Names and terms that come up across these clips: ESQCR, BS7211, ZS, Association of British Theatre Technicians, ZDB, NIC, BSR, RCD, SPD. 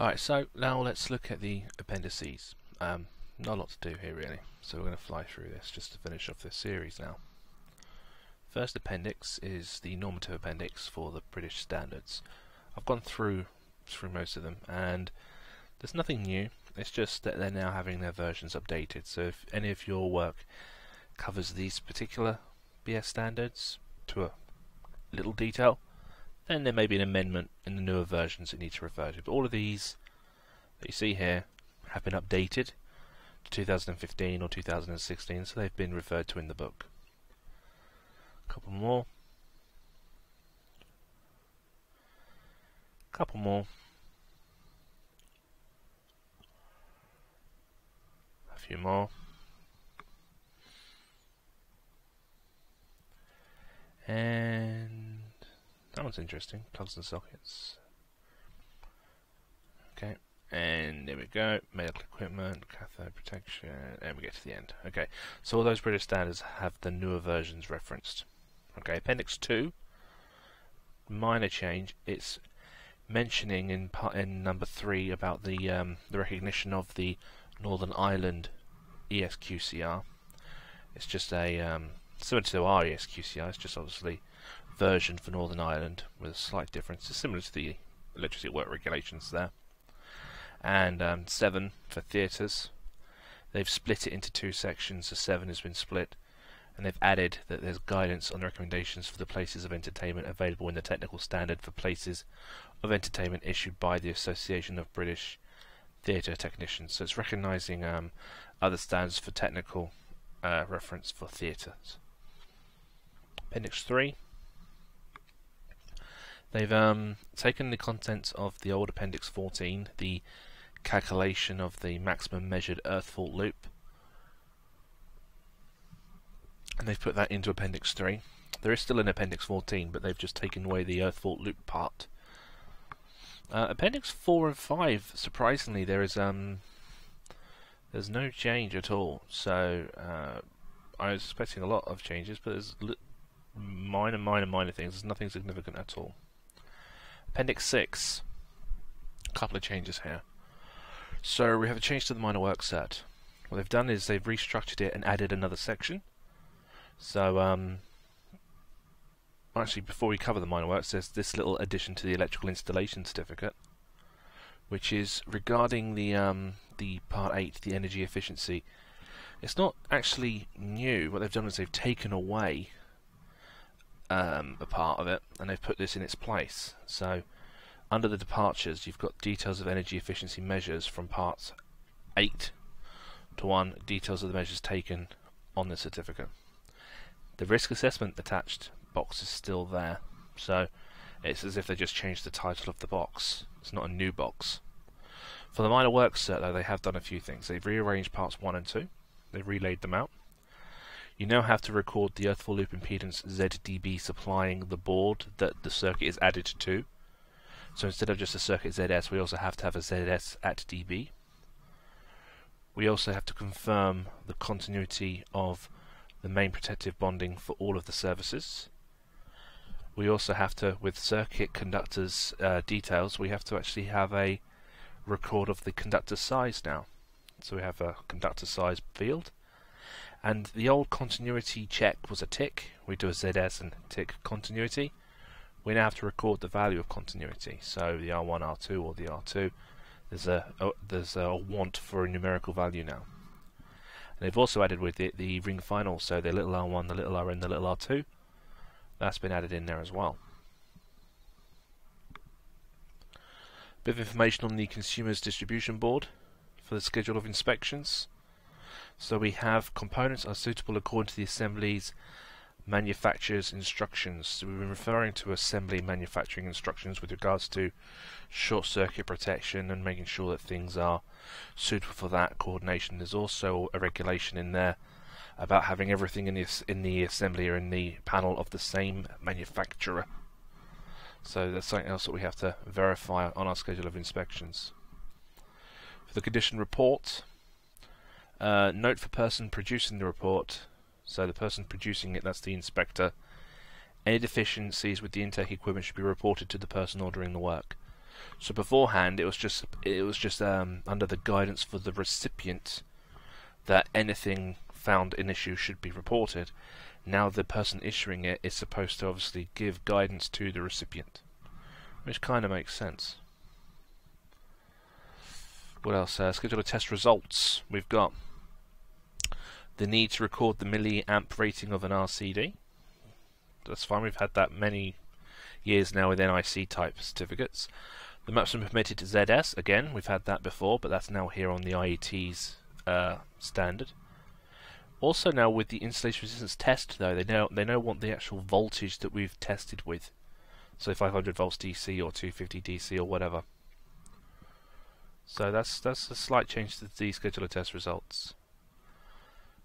Alright, so now let's look at the appendices. Not a lot to do here really, so we're going to fly through this just to finish off this series now. First appendix is the normative appendix for the British standards. I've gone through most of them, and there's nothing new, it's just that they're now having their versions updated. So if any of your work covers these particular BS standards to a little detail, then there may be an amendment in the newer versions that need to refer to. But all of these that you see here have been updated to 2015 or 2016, so they've been referred to in the book. Couple more. A few more. And that one's interesting, plugs and sockets. Okay, and there we go, medical equipment, cathode protection, and we get to the end. Okay, so all those British standards have the newer versions referenced. Okay, Appendix 2, minor change, it's mentioning in number 3 about the recognition of the Northern Ireland ESQCR. It's just a, similar to our ESQCR, it's just obviously version for Northern Ireland with a slight difference. It's similar to the electricity work regulations there. And 7 for theatres. They've split it into two sections, so 7 has been split, and they've added that there's guidance on recommendations for the places of entertainment available in the technical standard for places of entertainment issued by the Association of British Theatre Technicians. So it's recognising other standards for technical reference for theatres. Appendix 3. They've taken the contents of the old Appendix 14, the calculation of the maximum measured earth fault loop, and they've put that into Appendix 3. There is still an Appendix 14, but they've just taken away the earth fault loop part. Appendix 4 and 5, surprisingly, there's no change at all. So I was expecting a lot of changes, but there's minor things. There's nothing significant at all. Appendix 6, a couple of changes here. So we have a change to the minor work cert. What they've done is they've restructured it and added another section. So, actually, before we cover the minor works, there's this little addition to the electrical installation certificate, which is regarding the Part 8, the energy efficiency. It's not actually new. What they've done is they've taken away a part of it, and they've put this in its place. So, under the departures, you've got details of energy efficiency measures from Parts 8 to 1, details of the measures taken on the certificate. The risk assessment attached box is still there, so it's as if they just changed the title of the box. It's not a new box. For the minor works cert, though, they have done a few things. They've rearranged parts 1 and 2. They've relaid them out. You now have to record the earth fault loop impedance ZDB supplying the board that the circuit is added to. So instead of just a circuit ZS, we also have to have a ZS at DB. We also have to confirm the continuity of the main protective bonding for all of the services. We also have to, with circuit conductors details, we have to actually have a record of the conductor size now. So we have a conductor size field, and the old continuity check was a tick. We do a ZS and tick continuity. We now have to record the value of continuity. So the R1, R2, or the R2, there's a want for a numerical value now. They've also added with it the ring final, so the little R1, the little Rn, the little R2. That's been added in there as well. Bit of information on the Consumers Distribution Board for the schedule of inspections. So we have components are suitable according to the assembly's manufacturer's instructions. So we've been referring to assembly manufacturing instructions with regards to short circuit protection and making sure that things are suitable for that coordination. There's also a regulation in there about having everything in the assembly or in the panel of the same manufacturer. So that's something else that we have to verify on our schedule of inspections. For the condition report, note for person producing the report. So the person producing it, that's the inspector. Any deficiencies with the intake equipment should be reported to the person ordering the work. So beforehand, it was just under the guidance for the recipient that anything found in issue should be reported. Now the person issuing it is supposed to obviously give guidance to the recipient, which kind of makes sense. What else? Let's go to the test results. We've got the need to record the milliamp rating of an RCD. That's fine. We've had that many years now with NIC type certificates. The maximum permitted to ZS, again, we've had that before, but that's now here on the IET's standard. Also now with the installation resistance test, though, they now want the actual voltage that we've tested with. So 500 volts DC or 250 DC or whatever. So that's a slight change to the scheduler test results.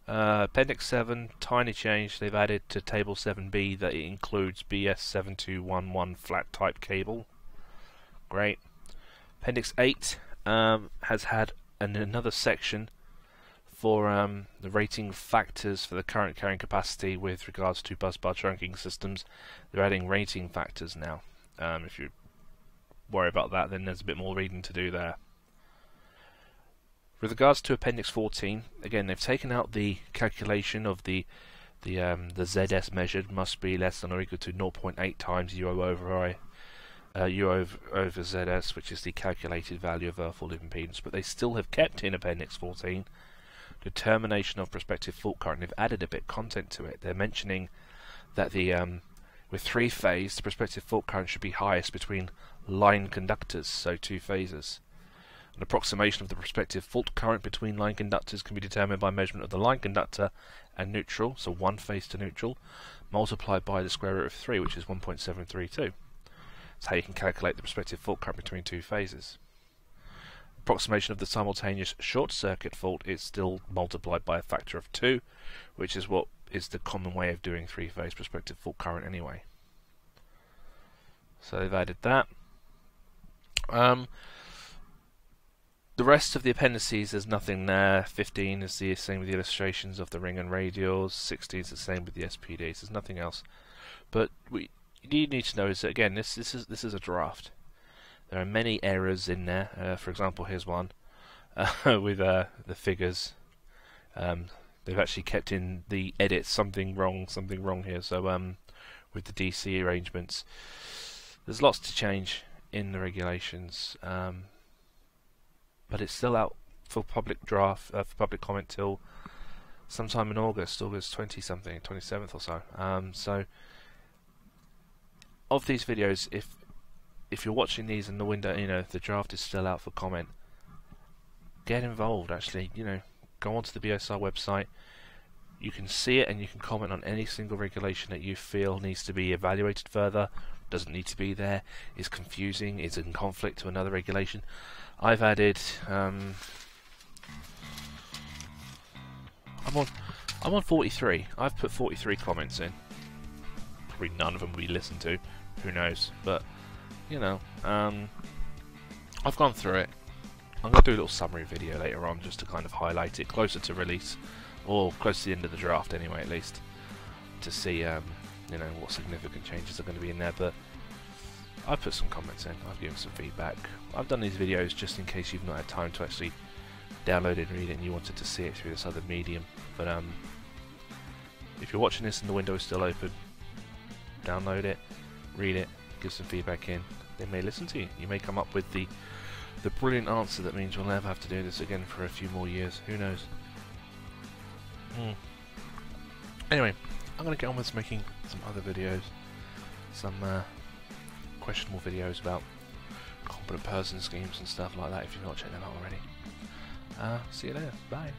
Appendix 7, tiny change, they've added to Table 7B that it includes BS7211 flat type cable. Great. Appendix 8 has had another section for the rating factors for the current carrying capacity with regards to busbar trunking systems. They're adding rating factors now. If you worry about that, then there's a bit more reading to do there. With regards to Appendix 14, again, they've taken out the calculation of the ZS measured must be less than or equal to 0.8 times U over ZS, which is the calculated value of fault impedance. But they still have kept in Appendix 14 determination of prospective fault current. They've added a bit of content to it. They're mentioning that the with three phase, the prospective fault current should be highest between line conductors, so two phases. An approximation of the prospective fault current between line conductors can be determined by measurement of the line conductor and neutral, so one phase to neutral, multiplied by the square root of 3, which is 1.732. That's how you can calculate the prospective fault current between two phases. Approximation of the simultaneous short circuit fault is still multiplied by a factor of 2, which is what is the common way of doing three phase prospective fault current anyway. So they've added that. The rest of the appendices, there's nothing there. 15 is the same with the illustrations of the ring and radials. 16 is the same with the SPDs. There's nothing else. But what you need to know is that, again, this is a draft. There are many errors in there. For example, here's one with the figures. They've actually kept in the edits something wrong here. So with the DC arrangements, there's lots to change in the regulations. But it's still out for public draft, for public comment till sometime in August 20-something, 27th or so. So, of these videos, if you're watching these in the window, you know the draft is still out for comment. Get involved, actually. You know, go onto the BSR website. You can see it and you can comment on any single regulation that you feel needs to be evaluated further. Doesn't need to be there, is confusing, is in conflict to another regulation. I've added I'm on 43. I've put 43 comments in. Probably none of them will be listened to, who knows, but you know, I've gone through it. I'm going to do a little summary video later on just to kind of highlight it closer to release, or close to the end of the draft anyway, at least, to see you know, what significant changes are going to be in there. But I've put some comments in, I've given some feedback. I've done these videos just in case you've not had time to actually download it and read it and you wanted to see it through this other medium. But if you're watching this and the window is still open, download it, read it, give some feedback in. They may listen to you. You may come up with the brilliant answer that means we'll never have to do this again for a few more years. Who knows? Anyway, I'm going to get on with making some other videos, some questionable videos about competent person schemes and stuff like that if you've not checked them out already. See you later. Bye.